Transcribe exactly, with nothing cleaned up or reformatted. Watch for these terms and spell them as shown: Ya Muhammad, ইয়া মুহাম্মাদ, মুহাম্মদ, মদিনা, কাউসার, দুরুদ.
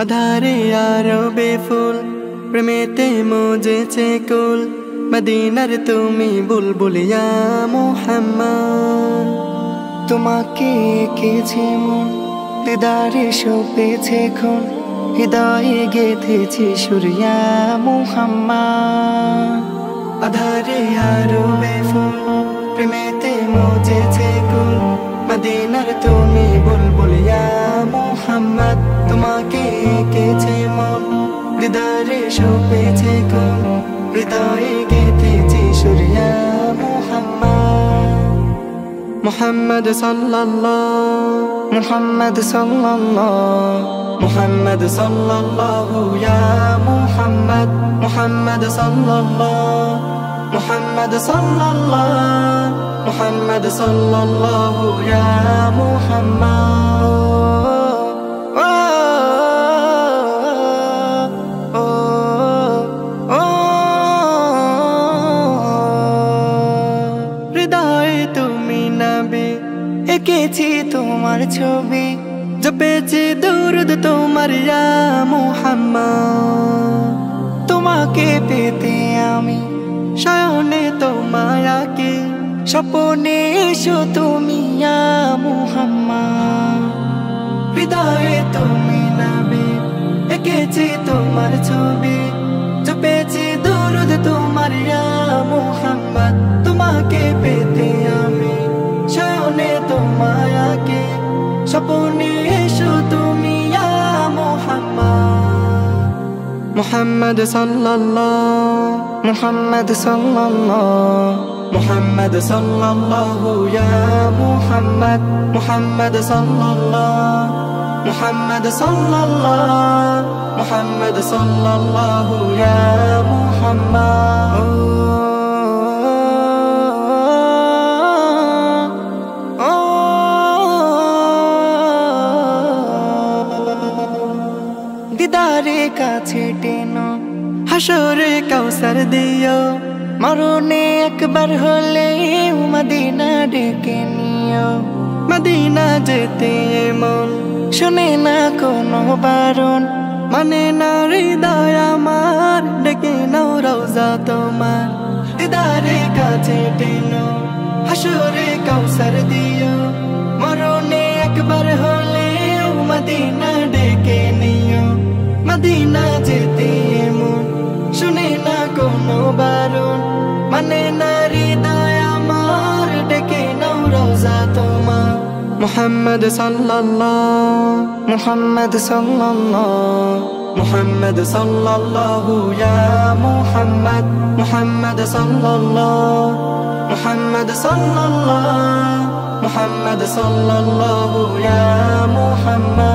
आधारे आरो बेफुल प्रेमेते मोजेछे कुल मदीनार तुमी बुलबुलिया मुहम्मद तुम्हाके एकेछे मन दीदारे शोभेछे खुन हृदये गेथेछे सुरिया मुहम्मद आधारे आरो बेफुल प्रेमेते मोजेछे कुल मदीनार तुमी बुलबुलिया मुहम्मद तुम्हाके एकेछे दीदारे शोभेछे कुल हृदये गेथेछे सुरिया मुहम्मद मुहम्मद सल्लल्लाहु मुहम्मद सल्लल्लाहु मुहम्मद सल्लल्लाहु या मुहम्मद मुहम्मद सल्लल्लाहु محمد صلى الله محمد صلى الله يا محمد হৃদয়ে তুমি নবী এঁকেছি তোমার ছবি জপেছি দুরুদ তোমার ইয়া মুহাম্মদ তোমাকে পেতে আমি সায়নে তোমায় আঁকি স্বপনে এসো তুমি ইয়া মুহাম্মদ হৃদয়ে তুমি নবী এঁকেছি তোমার ছবি জপেছি দুরুদ তোমার ইয়া মুহাম্মদ তোমাকে পেতে আমি সায়নে তোমায় আঁকি স্বপনে এসো তুমি ইয়া মুহাম্মদ মুহাম্মদ সাল্লাল্লাহু محمد صلى الله محمد صلى الله يا محمد محمد صلى الله محمد صلى الله محمد صلى الله يا محمد ديداري كاچه টেনো হাসরে কাউসার দিও মরণে একবার হলে মদিনা ডেকে নিও মদিনা যেতে মন শুনে না কোনো বারণ মানে না হৃদয় আমার ডেকে নাও রওজা তোমার দিদারে কাছে টেনো হাসরে কাউসার দিও মরণে একবার হলে মদিনা ডেকে নিও মদিনা যেতে মন শুনে না কোনো বারণ মানে না হৃদয় আমার ডেকে নাও রওজা তোমার মুহাম্মদ সাল্লাল্লাহু মুহাম্মদ সাল্লাল্লাহু মুহাম্মদ সাল্লাল্লাহু ইয়া মুহাম্মদ মুহাম্মদ সাল্লাল্লাহু মুহাম্মদ সাল্লাল্লাহু মুহাম্মদ সাল্লাল্লাহু ইয়া মুহাম্মদ